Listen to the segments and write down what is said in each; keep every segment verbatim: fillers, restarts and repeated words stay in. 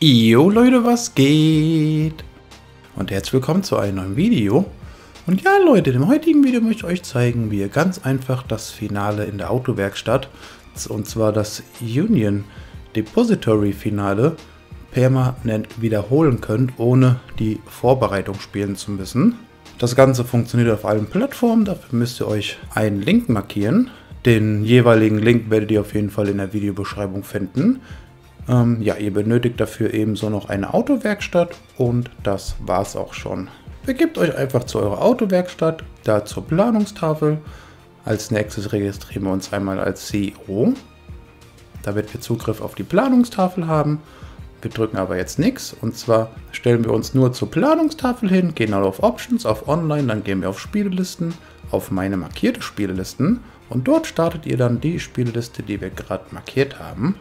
Jo Leute, was geht? Und herzlich willkommen zu einem neuen Video. Und ja Leute, im heutigen Video möchte ich euch zeigen, wie ihr ganz einfach das Finale in der Autowerkstatt, und zwar das Union Depository Finale, permanent wiederholen könnt, ohne die Vorbereitung spielen zu müssen. Das Ganze funktioniert auf allen Plattformen, dafür müsst ihr euch einen Link markieren. Den jeweiligen Link werdet ihr auf jeden Fall in der Videobeschreibung finden. Ähm, ja, ihr benötigt dafür ebenso noch eine Autowerkstatt und das war's auch schon. Begebt euch einfach zu eurer Autowerkstatt, da zur Planungstafel. Als nächstes registrieren wir uns einmal als C E O, damit wir Zugriff auf die Planungstafel haben. Wir drücken aber jetzt nichts, und zwar stellen wir uns nur zur Planungstafel hin, gehen dann auf Options, auf Online, dann gehen wir auf Spielelisten, auf meine markierte Spielelisten und dort startet ihr dann die Spielliste, die wir gerade markiert haben.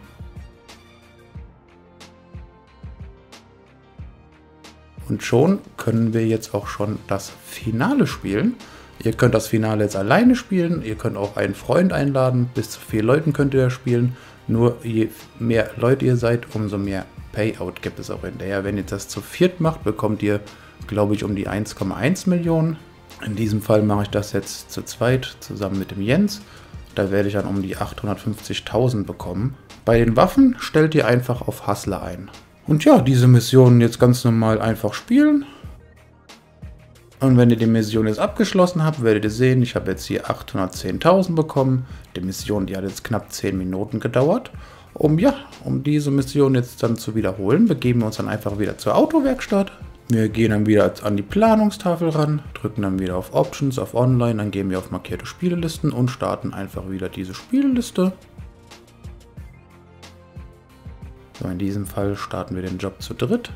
Und schon können wir jetzt auch schon das Finale spielen. Ihr könnt das Finale jetzt alleine spielen, ihr könnt auch einen Freund einladen, bis zu vier Leuten könnt ihr das spielen. Nur je mehr Leute ihr seid, umso mehr Payout gibt es auch hinterher. Wenn ihr das zu viert macht, bekommt ihr, glaube ich, um die eins Komma eins Millionen. In diesem Fall mache ich das jetzt zu zweit zusammen mit dem Jens. Da werde ich dann um die achthundertfünfzigtausend bekommen. Bei den Waffen stellt ihr einfach auf Hustler ein. Und ja, diese Missionen jetzt ganz normal einfach spielen. Und wenn ihr die Mission jetzt abgeschlossen habt, werdet ihr sehen, ich habe jetzt hier achthundertzehntausend bekommen. Die Mission, die hat jetzt knapp zehn Minuten gedauert. Um, ja, um diese Mission jetzt dann zu wiederholen, begeben wir uns dann einfach wieder zur Autowerkstatt. Wir gehen dann wieder an die Planungstafel ran, drücken dann wieder auf Options, auf Online, dann gehen wir auf markierte Spielelisten und starten einfach wieder diese Spielliste. So, in diesem Fall starten wir den Job zu dritt.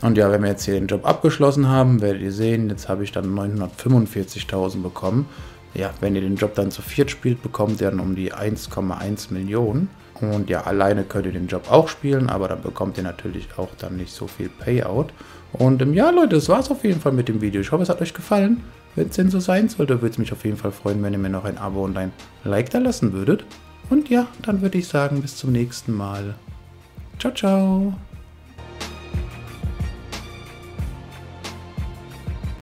Und ja, wenn wir jetzt hier den Job abgeschlossen haben, werdet ihr sehen, jetzt habe ich dann neunhundertfünfundvierzigtausend bekommen. Ja, wenn ihr den Job dann zu viert spielt, bekommt ihr dann um die eins Komma eins Millionen. Und ja, alleine könnt ihr den Job auch spielen, aber dann bekommt ihr natürlich auch dann nicht so viel Payout. Und ja, Leute, das war es auf jeden Fall mit dem Video. Ich hoffe, es hat euch gefallen. Wenn es denn so sein sollte, würde es mich auf jeden Fall freuen, wenn ihr mir noch ein Abo und ein Like da lassen würdet. Und ja, dann würde ich sagen, bis zum nächsten Mal. Ciao, ciao.